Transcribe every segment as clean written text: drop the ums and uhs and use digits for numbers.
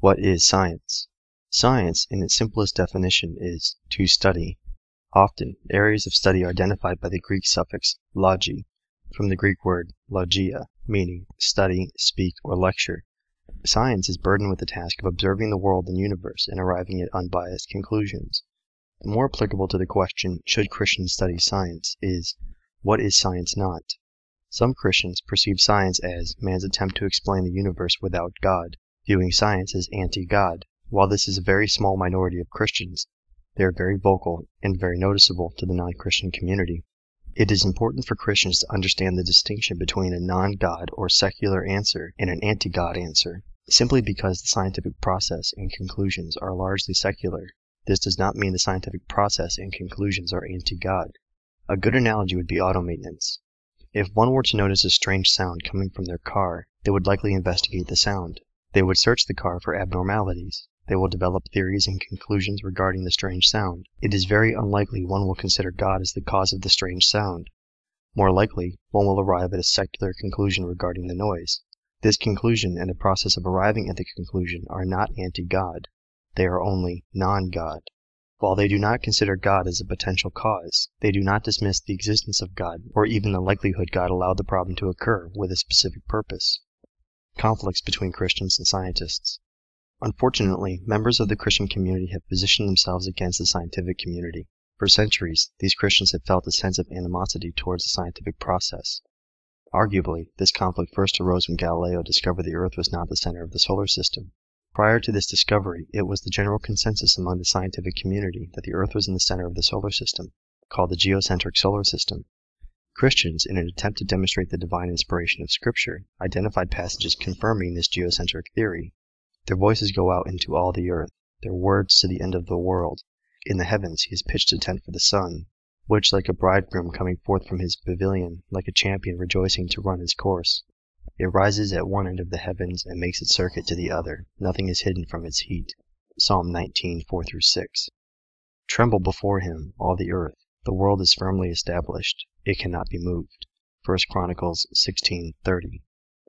What is science? Science, in its simplest definition, is to study. Often, areas of study are identified by the Greek suffix logi, from the Greek word logia, meaning study, speak, or lecture. Science is burdened with the task of observing the world and universe and arriving at unbiased conclusions. More applicable to the question, should Christians study science, is, what is science not? Some Christians perceive science as man's attempt to explain the universe without God, viewing science as anti-God. While this is a very small minority of Christians, they are very vocal and very noticeable to the non-Christian community. It is important for Christians to understand the distinction between a non-God or secular answer and an anti-God answer. Simply because the scientific process and conclusions are largely secular, this does not mean the scientific process and conclusions are anti-God. A good analogy would be auto maintenance. If one were to notice a strange sound coming from their car, they would likely investigate the sound. They would search the car for abnormalities. They will develop theories and conclusions regarding the strange sound. It is very unlikely one will consider God as the cause of the strange sound. More likely, one will arrive at a secular conclusion regarding the noise. This conclusion and the process of arriving at the conclusion are not anti-God. They are only non-God. While they do not consider God as a potential cause, they do not dismiss the existence of God or even the likelihood God allowed the problem to occur with a specific purpose. Conflicts between Christians and scientists. Unfortunately, members of the Christian community have positioned themselves against the scientific community. For centuries, these Christians have felt a sense of animosity towards the scientific process. Arguably, this conflict first arose when Galileo discovered the Earth was not the center of the solar system. Prior to this discovery, it was the general consensus among the scientific community that the Earth was in the center of the solar system, called the geocentric solar system. Christians, in an attempt to demonstrate the divine inspiration of Scripture, identified passages confirming this geocentric theory. Their voices go out into all the earth, their words to the end of the world. In the heavens he has pitched a tent for the sun, which, like a bridegroom coming forth from his pavilion, like a champion rejoicing to run his course. It rises at one end of the heavens and makes its circuit to the other. Nothing is hidden from its heat. Psalm 19:4-6. Tremble before him, all the earth. The world is firmly established. It cannot be moved. 1 Chronicles 16:30.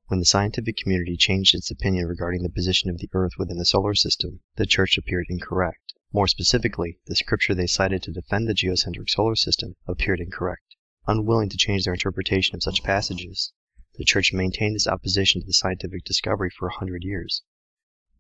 When the scientific community changed its opinion regarding the position of the Earth within the solar system, the Church appeared incorrect. More specifically, the scripture they cited to defend the geocentric solar system appeared incorrect. Unwilling to change their interpretation of such passages, the Church maintained its opposition to the scientific discovery for 100 years.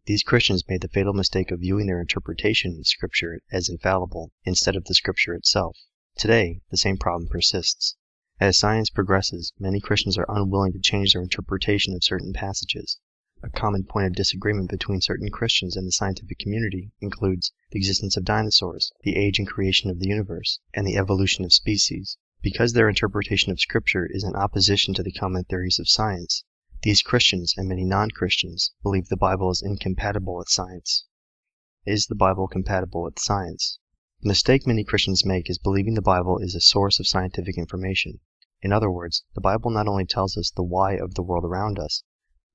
These Christians made the fatal mistake of viewing their interpretation of Scripture as infallible instead of the Scripture itself. Today, the same problem persists. As science progresses, many Christians are unwilling to change their interpretation of certain passages. A common point of disagreement between certain Christians and the scientific community includes the existence of dinosaurs, the age and creation of the universe, and the evolution of species. Because their interpretation of Scripture is in opposition to the common theories of science, these Christians and many non-Christians believe the Bible is incompatible with science. Is the Bible compatible with science? The mistake many Christians make is believing the Bible is a source of scientific information. In other words, the Bible not only tells us the why of the world around us,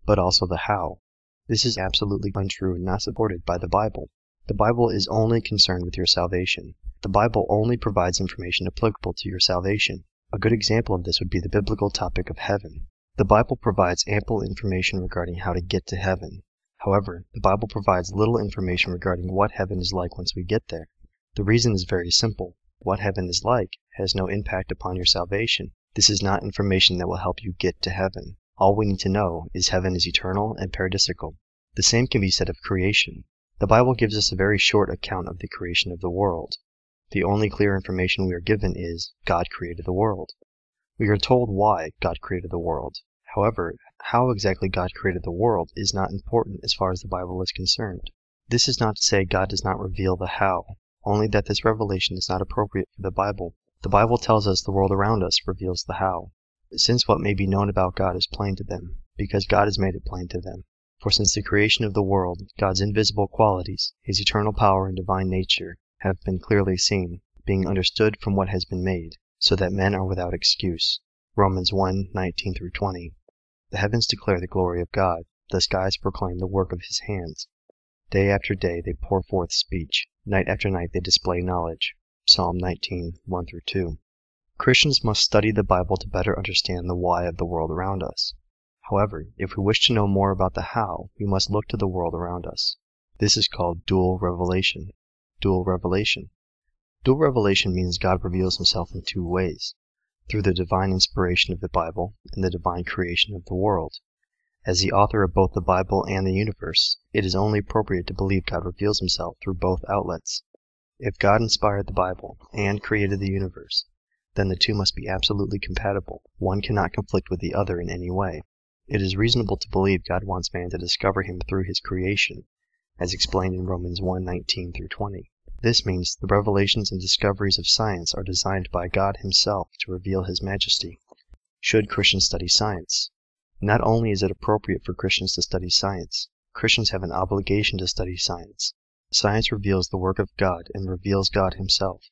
but also the how. This is absolutely untrue and not supported by the Bible. The Bible is only concerned with your salvation. The Bible only provides information applicable to your salvation. A good example of this would be the biblical topic of heaven. The Bible provides ample information regarding how to get to heaven. However, the Bible provides little information regarding what heaven is like once we get there. The reason is very simple. What heaven is like has no impact upon your salvation. This is not information that will help you get to heaven. All we need to know is heaven is eternal and paradisical. The same can be said of creation. The Bible gives us a very short account of the creation of the world. The only clear information we are given is, God created the world. We are told why God created the world. However, how exactly God created the world is not important as far as the Bible is concerned. This is not to say God does not reveal the how. Only that this revelation is not appropriate for the Bible. The Bible tells us the world around us reveals the how, since what may be known about God is plain to them, because God has made it plain to them. For since the creation of the world, God's invisible qualities, his eternal power and divine nature, have been clearly seen, being understood from what has been made, so that men are without excuse. Romans 1:19-20. The heavens declare the glory of God, the skies proclaim the work of his hands. Day after day they pour forth speech. Night after night they display knowledge. Psalm 19:1-2. Christians must study the Bible to better understand the why of the world around us. However, if we wish to know more about the how, we must look to the world around us. This is called dual revelation. Dual revelation means God reveals himself in two ways, through the divine inspiration of the Bible and the divine creation of the world. As the author of both the Bible and the universe, it is only appropriate to believe God reveals himself through both outlets. If God inspired the Bible and created the universe, then the two must be absolutely compatible. One cannot conflict with the other in any way. It is reasonable to believe God wants man to discover him through his creation, as explained in Romans 1:19 through 20. This means the revelations and discoveries of science are designed by God himself to reveal his majesty. Should Christians study science? Not only is it appropriate for Christians to study science, Christians have an obligation to study science. Science reveals the work of God and reveals God himself.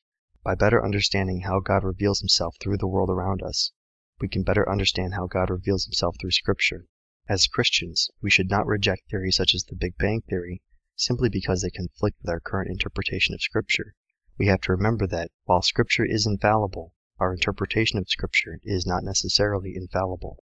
By better understanding how God reveals himself through the world around us, we can better understand how God reveals himself through Scripture. As Christians, we should not reject theories such as the Big Bang Theory, simply because they conflict with our current interpretation of Scripture. We have to remember that, while Scripture is infallible, our interpretation of Scripture is not necessarily infallible.